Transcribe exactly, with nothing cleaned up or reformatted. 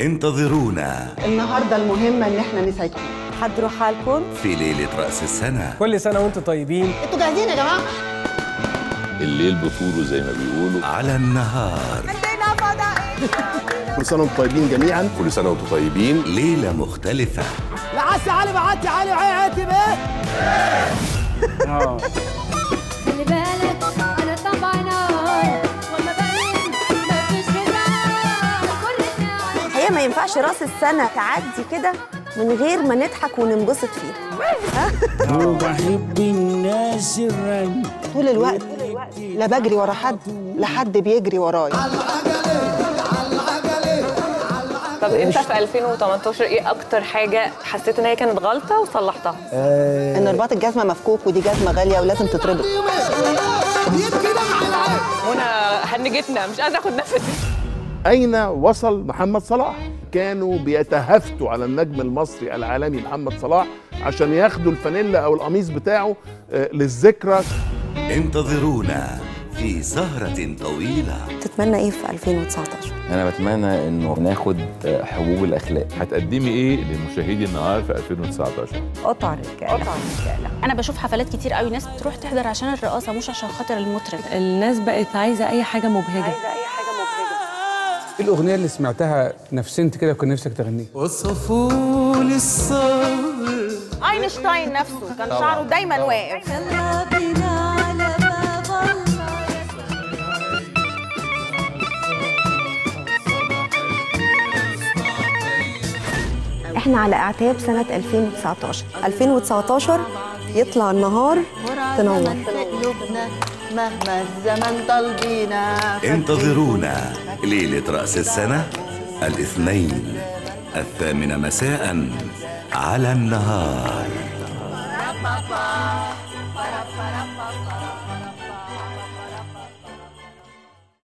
انتظرونا النهارده. المهمه ان احنا نساعدكم. حضروا حالكم في ليله راس السنه. كل سنه وانتم طيبين. انتوا جاهزين يا جماعه؟ الليل بطوله زي ما بيقولوا على النهار. كل سنه وانتم طيبين جميعا. كل سنه وانتم طيبين. ليله مختلفه. لا عسى علي بعتي علي عاتب ايه؟ اه خلي بالك انا طبعا هي ما ينفعش راس السنه تعدي كده من غير ما نضحك وننبسط فيها. وبحب الناس الرن طول الوقت، لا بجري ورا حد لا حد بيجري ورايا. طب انت في ألفين وتمنتاشر ايه اكتر حاجه حسيت ان هي كانت غلطه وصلحتها؟ آه ان رباط الجزمه مفكوك، ودي جزمه غاليه ولازم تتربط. منى هنجتنا مش قادره اخد نفسي. أين وصل محمد صلاح؟ كانوا بيتهافتوا على النجم المصري العالمي محمد صلاح عشان ياخدوا الفانيلا أو القميص بتاعه للذكرى. انتظرونا في سهرة طويلة. تتمنى إيه في ألفين وتسعتاشر؟ أنا بتمنى إنه ناخد حبوب الأخلاق. هتقدمي إيه لمشاهدي النهار في ألفين وتسعتاشر؟ قطع رجالة. قطع رجالة. أنا بشوف حفلات كتير قوي ناس بتروح تحضر عشان الرقاصة مش عشان خاطر المطرب. الناس بقت عايزة أي حاجة مبهجة. عايزة أي حاجة مبهجة. ايه الاغنيه اللي سمعتها نفسنت كده وكان نفسك تغنيها؟ وصفوا لي الصبر. اينشتاين نفسه كان شعره دايما واقف. يلا بينا على باب الله. احنا على اعتاب سنه ألفين وتسعتاشر، ألفين وتسعتاشر يطلع النهار تنور. مهما الزمن طالبينا. انتظرونا ليلة رأس السنة الاثنين الثامنة مساء على النهار.